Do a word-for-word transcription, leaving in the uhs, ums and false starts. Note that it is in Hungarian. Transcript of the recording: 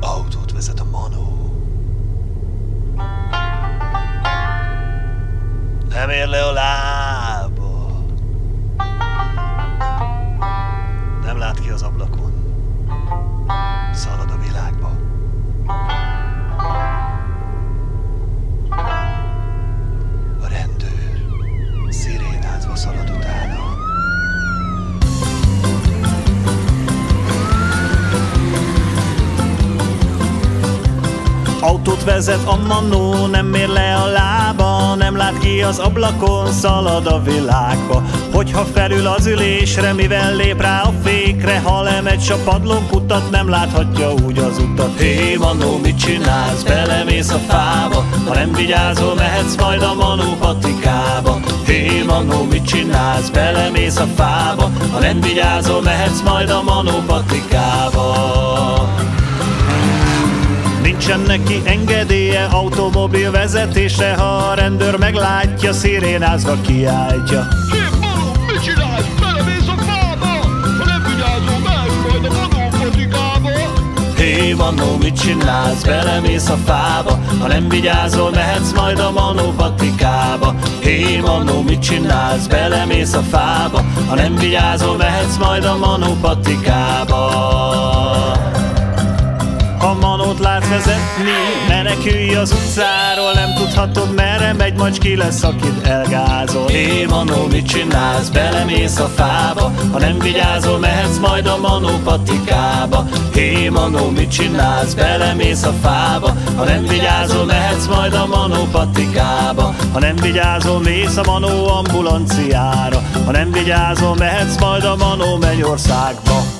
Autót vezet a manó. Nem ér le a lába. Nem lát ki az ablakon. Szalad a világba. A rendőr szirénázva szalad utána. Autót vezet a manó, nem ér le a lába, nem lát ki az ablakon, szalad a világba. Hogyha felül az ülésre, mivel lép rá a fékre, ha lemegy a padlón kutat, nem láthatja úgy az utat. Hé, manó, mit csinálsz? Belemész a fába, ha nem vigyázol, mehetsz majd a manó patikába. Hé, manó, mit csinálsz? Belemész a fába, ha nem vigyázol, mehetsz majd a manó patikába. Nincsen neki engedélye automobil vezetésre, ha a rendőr meglátja, szirénázva kiáltja. Hé, manó, mit csinálsz? Belemész a fába! Ha nem vigyázol, mehetsz majd a manó patikába! Hé, manó, mit csinálsz? Belemész a fába! Ha nem vigyázol, mehetsz majd a manó patikába! Hé, manó, mit csinálsz? Belemész a fába! Ha nem vigyázol, mehetsz majd a manó patikába! Ha manót lát vezetni, menekülj az utcáról, nem tudhatod merre megy, majd ki lesz, akit elgázol. Hé, manó, mit csinálsz? Belemész a fába, ha nem vigyázol, mehetsz majd a manó patikába. Hé, manó, mit csinálsz? Belemész a fába, ha nem vigyázol, mehetsz majd a manó patikába. Ha nem vigyázol, mész a manó ambulanciára, ha nem vigyázol, mehetsz majd a manó mennyországba.